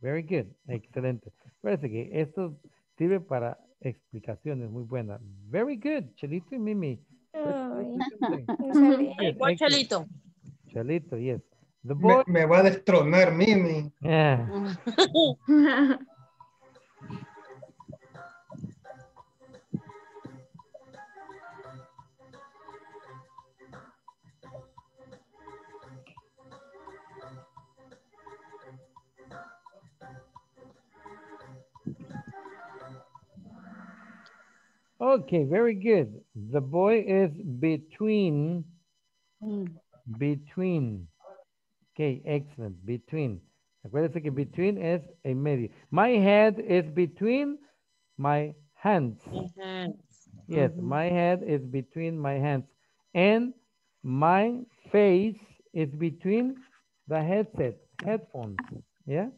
Very good. Excelente. Parece que esto sirve para explicaciones muy buenas. Very good. Chelito y Mimi. ¿Cuál Chelito? Chelito, yes. The boy... me va a destronar, Mimi. Yeah. Okay, very good. The boy is between. Between. Okay, excellent. Between. Acuérdense que between es en medio. My head is between my hands. Yes, my head is between my hands. And my face is between the headphones. Yeah?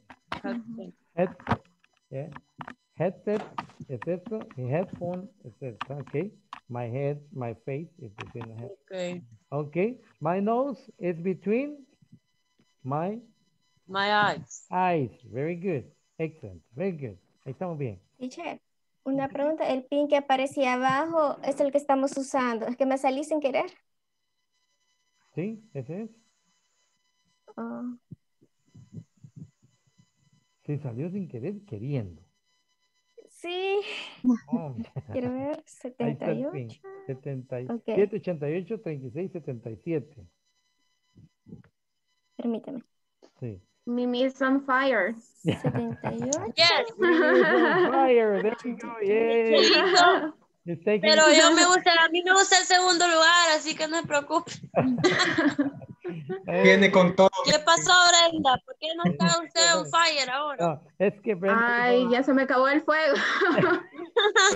Headset. Yeah. Headset es esto, y headphone es esto, ok. My head, my face is between the head. Okay. Okay. My nose is between my eyes. Eyes, very good. Excellent, very good. Ahí estamos bien. Teacher, una pregunta. El pin que aparecía abajo es el que estamos usando. Es que me salí sin querer. Sí, ese es. Sí, salió sin querer, queriendo. Sí. Oh. Quiero ver 78. 77, okay. 88, 36, 77. Permítame. Sí. Mimi is on fire. 78. Yes. Mimi is on fire. There you go. Yay. Pero yo a mí me gusta el segundo lugar, así que no se preocupe. Viene con todo. ¿Qué pasó, Brenda? ¿Por qué no está usted on fire ahora? No, es que Brenda, ay, ya se me acabó el fuego.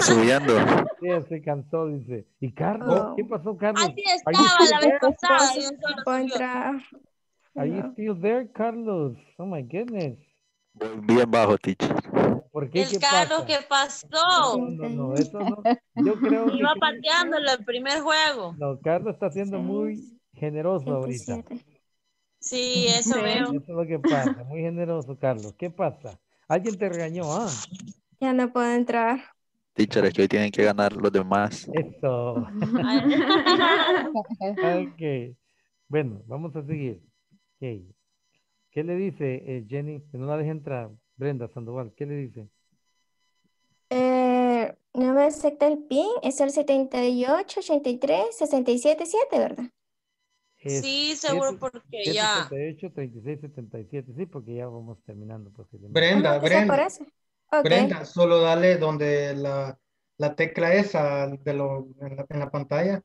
Subiendo. Sí, se cansó, dice. ¿Y Carlos? Oh. ¿Qué pasó, Carlos? Así estaba la vez pasada. ¿Are you still there, Carlos? Oh my goodness. Bien bajo, teacher. ¿Por qué? ¿Qué Carlos, ¿qué pasó? No, eso no. Yo creo que iba pateándolo el primer juego. No, Carlos está siendo muy generoso ahorita. Sí, eso veo. Eso es lo que pasa, muy generoso, Carlos. ¿Qué pasa? Alguien te regañó, ¿ah? Ya no puedo entrar. Teacher, es que hoy tienen que ganar los demás. Eso. Ok. Bueno, vamos a seguir. Okay. ¿Qué le dice Jenny? Que no la deje entrar. Brenda Sandoval, ¿qué le dice? No me acepta el PIN, es el 78, 83, 67, 7, ¿verdad? Sí, seguro, porque 7, ya. 78, 36, 77, sí, porque ya vamos terminando. Brenda, Brenda. Okay. Brenda, solo dale donde la tecla esa de en la pantalla.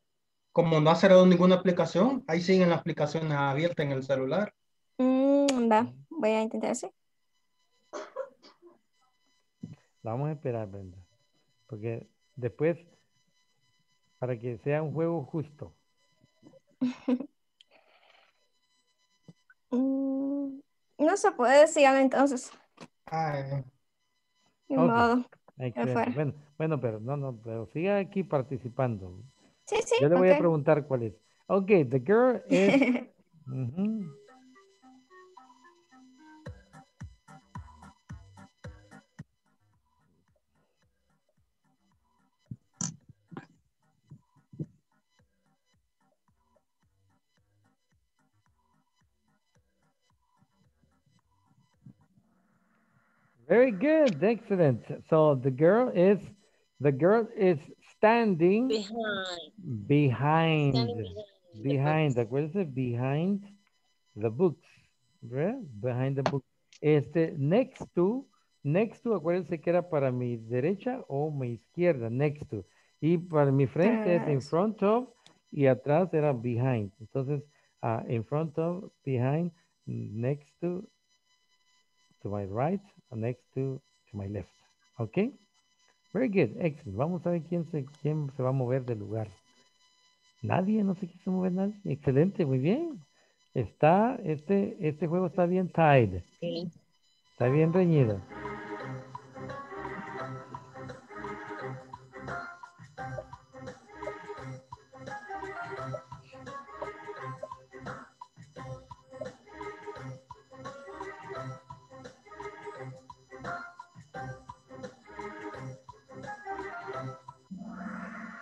Como no ha cerrado ninguna aplicación, ahí siguen las aplicaciones abiertas en el celular. Va, voy a intentar así. La vamos a esperar, Brenda. Porque después, para que sea un juego justo. No se puede, síganme entonces. Ay. Ni modo. Bueno, pero no, pero siga aquí participando. Sí, sí. Yo le voy a preguntar cuál es. Ok, the girl is... Uh-huh. Very good, excellent. So the girl is standing behind. Acuérdense, behind the books, right? Behind the book. Next to, acuérdense que era para mi derecha o mi izquierda, next to. Y para mi frente es in front of y atrás era behind. Entonces, in front of, behind, next to my right. Next to my left. Ok. Very good. Excellent. Vamos a ver quién se va a mover del lugar. Nadie, no se quiso mover nadie. Excelente, muy bien. Está, este juego está bien tied. Sí. Está bien reñido.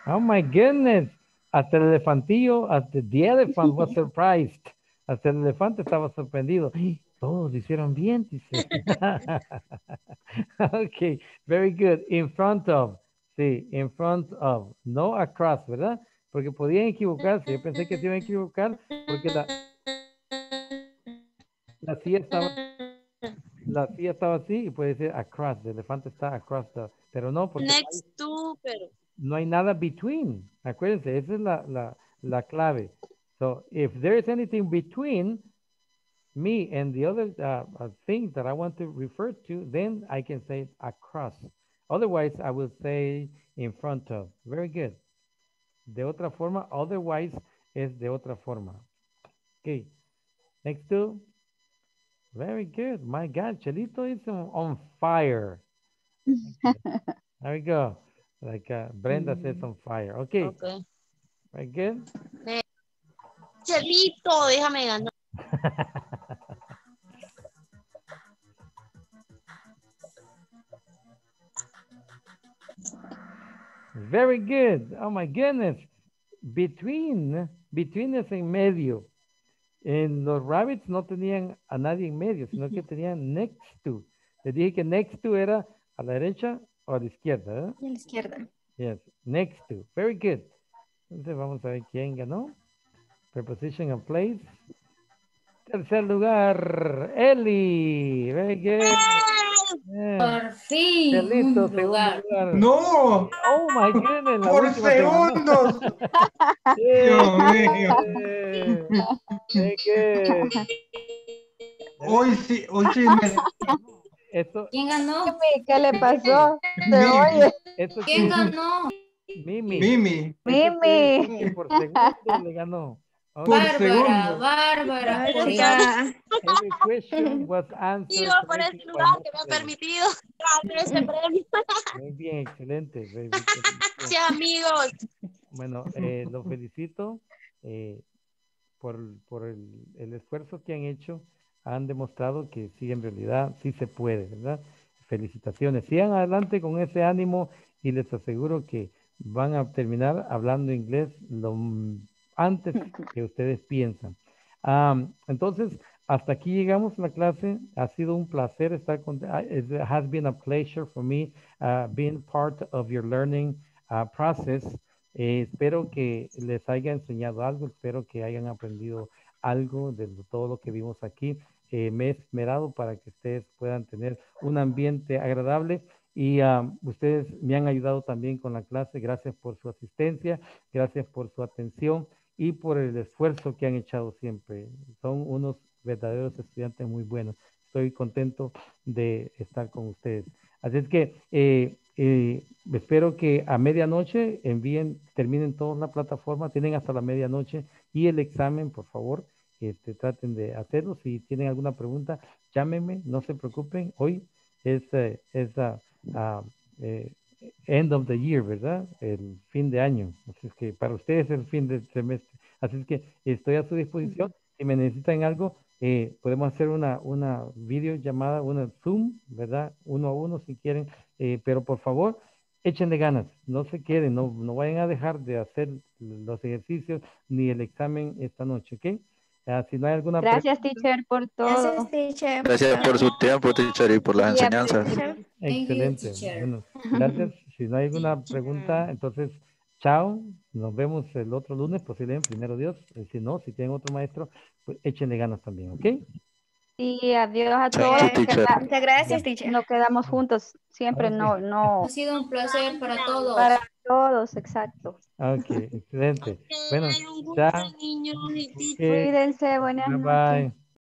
Oh my goodness, hasta el elefantillo, hasta the elephant was surprised. Hasta el elefante estaba sorprendido. Todos lo hicieron bien, dice. Ok, very good. In front of, sí, in front of, no across, ¿verdad? Porque podían equivocarse. Yo pensé que se iban a equivocar porque la silla estaba así y puede decir across. El elefante está across, pero no. Porque next to, pero. No hay nada between. Acuérdense, esa es la clave. So, if there is anything between me and the other thing that I want to refer to, then I can say across. Otherwise, I will say in front of. Very good. De otra forma, otherwise es de otra forma. Okay. Next two. Very good. My God, Chelito is on fire. There we go. Like Brenda says on fire. Okay. Okay. Very good. Chelito, déjame ganar. Very good. Oh my goodness. Between es en medio. En los rabbits no tenían a nadie en medio, sino que tenían next to. Les dije que next to era a la derecha. O a la izquierda, ¿verdad? A la izquierda. Yes, next to. Very good. Entonces vamos a ver quién ganó. Preposition and place. Tercer lugar, Eli. Very good. Por fin. Listo, lugar. No. Oh my goodness. La por segundos. Dios mío. Hoy sí. Esto... ¿Quién ganó? ¿Qué le pasó? Esto, ¿quién ganó? Mimi. Por segundo le ganó. Okay. Bárbara. Every question was answered. Digo, por el lugar que me ha permitido este premio. Muy bien, excelente. Sí, amigos. Bueno, los felicito por el esfuerzo que han hecho. Han demostrado que sí, en realidad, sí se puede, ¿verdad? Felicitaciones. Sigan adelante con ese ánimo y les aseguro que van a terminar hablando inglés lo antes que ustedes piensan. Entonces, hasta aquí llegamos a la clase. Ha sido un placer estar con... It has been a pleasure for me being part of your learning process. Espero que les haya enseñado algo. Espero que hayan aprendido algo de todo lo que vimos aquí. Me he esmerado para que ustedes puedan tener un ambiente agradable. Y ustedes me han ayudado también con la clase. Gracias por su asistencia, gracias por su atención y por el esfuerzo que han echado siempre. Son unos verdaderos estudiantes muy buenos. Estoy contento de estar con ustedes. Así es que espero que a medianoche terminen toda la plataforma. Tienen hasta la medianoche y el examen, por favor. Traten de hacerlo. Si tienen alguna pregunta, llámenme, no se preocupen. Hoy es end of the year, ¿verdad? El fin de año. Así es que para ustedes es el fin del semestre. Así es que estoy a su disposición. Si me necesitan algo, podemos hacer una videollamada, una Zoom, ¿verdad? Uno a uno si quieren. Pero por favor, échenle ganas. No se queden, no vayan a dejar de hacer los ejercicios ni el examen esta noche, ¿ok? Si no hay alguna gracias, teacher, por todo. Gracias, teacher. Gracias por su tiempo, teacher, y por las enseñanzas. Excelente. Bueno, gracias. Si no hay alguna pregunta, entonces, chao. Nos vemos el otro lunes, posiblemente, primero Dios. Si no, si tienen otro maestro, pues échenle ganas también, ¿ok? Sí, adiós a todos. Muchas gracias, teacher. Nos quedamos juntos. Siempre, okay. Ha sido un placer para todos. Para todos, exacto. Ok, excelente. Bueno, ya. Cuídense, buenas noches. Bye.